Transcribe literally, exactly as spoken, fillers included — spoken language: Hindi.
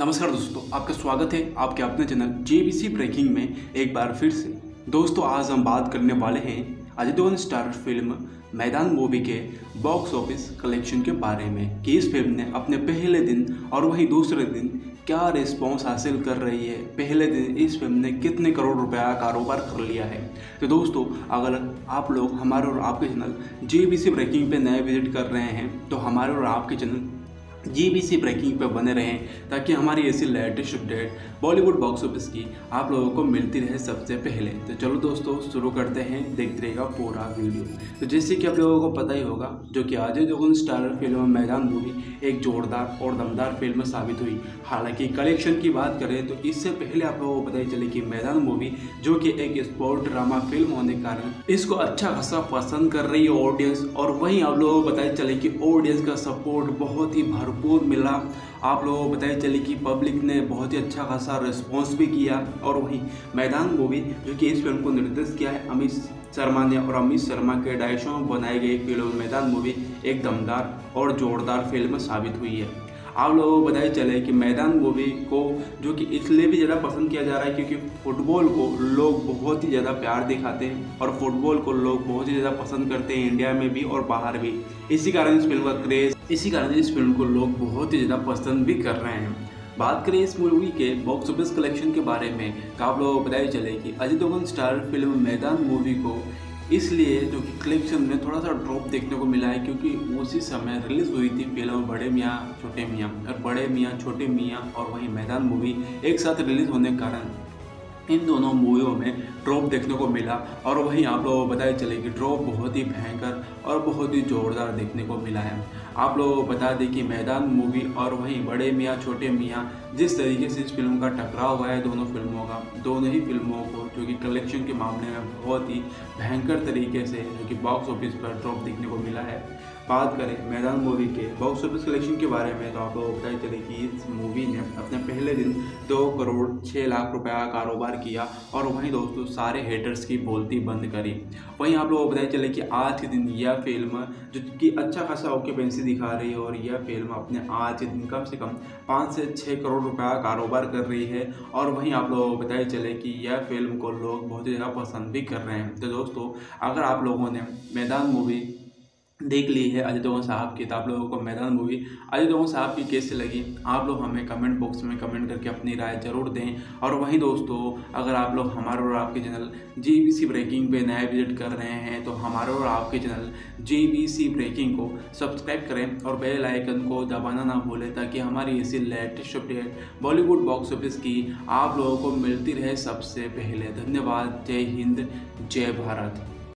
नमस्कार दोस्तों, आपका स्वागत है आपके अपने चैनल जेबीसी ब्रेकिंग में एक बार फिर से। दोस्तों, आज हम बात करने वाले हैं Ajay Devgn starrer film Maidaan movie के बॉक्स ऑफिस कलेक्शन के बारे में कि इस फिल्म ने अपने पहले दिन और वहीं दूसरे दिन क्या रिस्पॉन्स हासिल कर रही है, पहले दिन इस फिल्म ने कितने करोड़ रुपया का कारोबार कर लिया है। तो दोस्तों, अगर आप लोग हमारे और आपके चैनल जेबीसी ब्रेकिंग पे नए विजिट कर रहे हैं तो हमारे और आपके चैनल जेबीसी ब्रेकिंग पे बने रहें ताकि हमारी ऐसी latest update Bollywood box office की आप लोगों को मिलती रहे सबसे पहले। तो चलो दोस्तों, शुरू करते हैं, देखते रहेगा पूरा वीडियो। तो जैसे कि आप लोगों को पता ही होगा जो कि Ajay Devgn starrer film Maidaan movie एक जोरदार और दमदार फिल्म साबित हुई। हालांकि कलेक्शन की बात करें तो इससे पहले आप लोगों को पता ही चले कि मैदान मूवी जो कि एक स्पोर्ट ड्रामा फिल्म होने के कारण इसको अच्छा खासा पसंद कर रही है ऑडियंस, और वहीं आप लोगों को पता ही चले कि ऑडियंस का सपोर्ट बहुत ही भरपूर मिला। आप लोगों को पता ही चले कि पब्लिक ने बहुत ही अच्छा खासा रिस्पॉन्स भी किया। और वहीं मैदान मूवी जो कि इस फिल्म को निर्देश किया है अमित शर्मा ने, और अमित शर्मा के डायरेक्शन में बनाई गई फिल्म मैदान मूवी एक दमदार और जोरदार फिल्म साबित हुई है। आप लोगों को पता ही चले कि मैदान मूवी को जो कि इसलिए भी ज़्यादा पसंद किया जा रहा है क्योंकि फुटबॉल को लोग बहुत ही ज़्यादा प्यार दिखाते हैं और फुटबॉल को लोग बहुत ही ज़्यादा पसंद करते हैं इंडिया में भी और बाहर भी। इसी कारण इस फिल्म का क्रेज़, इसी कारण इस फिल्म को लोग बहुत ही ज़्यादा पसंद भी कर रहे हैं। बात करें इस मूवी के बॉक्स ऑफिस कलेक्शन के बारे में तो आप लोगों को पता ही चले कि Ajay Devgn starrer film Maidaan movie को इसलिए जो कि कलेक्शन में थोड़ा सा ड्रॉप देखने को मिला है क्योंकि उसी समय रिलीज़ हुई थी फिल्म बड़े मियाँ छोटे मियाँ, और बड़े मियाँ छोटे मियाँ और वहीं मैदान मूवी एक साथ रिलीज़ होने के कारण इन दोनों मूवियों में ड्रॉप देखने को मिला। और वहीं आप लोगों को पता ही चले कि ड्रॉप बहुत ही भयंकर और बहुत ही ज़ोरदार देखने को मिला है। आप लोगों को बता दें कि मैदान मूवी और वहीं बड़े मियाँ छोटे मियाँ जिस तरीके से इस फिल्म का टकराव हुआ है, दोनों फिल्मों का, दोनों ही फिल्मों को जो कि कलेक्शन के मामले में बहुत ही भयंकर तरीके से जो कि बॉक्स ऑफिस पर ड्रॉप देखने को मिला है। बात करें मैदान मूवी के बॉक्स ऑफिस कलेक्शन के बारे में तो आप लोगों को पता ही चले कि इस मूवी ने अपने पहले दिन दो करोड़ छः लाख रुपये का कारोबार किया और वहीं दोस्तों सारे हेटर्स की बोलती बंद करी। वहीं आप लोगों को पता ही चले कि आज के दिन यह फिल्म जो कि अच्छा खासा ऑक्यूपेंसी दिखा रही है और यह फिल्म अपने आज के दिन कम से कम पाँच से छः करोड़ रुपया कारोबार कर रही है। और वहीं आप लोगों को पता ही चले कि यह फिल्म को लोग बहुत ही ज़्यादा पसंद भी कर रहे हैं। तो दोस्तों, अगर आप लोगों ने मैदान मूवी देख ली है अजय देवगन साहब की तो आप लोगों को मैदान मूवी अजय देवगन साहब की कैसे लगी आप लोग हमें कमेंट बॉक्स में कमेंट करके अपनी राय जरूर दें। और वहीं दोस्तों, अगर आप लोग हमारे और आपके चैनल जेबीसी ब्रेकिंग पे नया विजिट कर रहे हैं तो हमारे और आपके चैनल जेबीसी ब्रेकिंग को सब्सक्राइब करें और बेल आइकन को दबाना ना भूलें ताकि हमारी ऐसी latest update Bollywood box office की आप लोगों को मिलती रहे सबसे पहले। धन्यवाद। जय हिंद, जय भारत।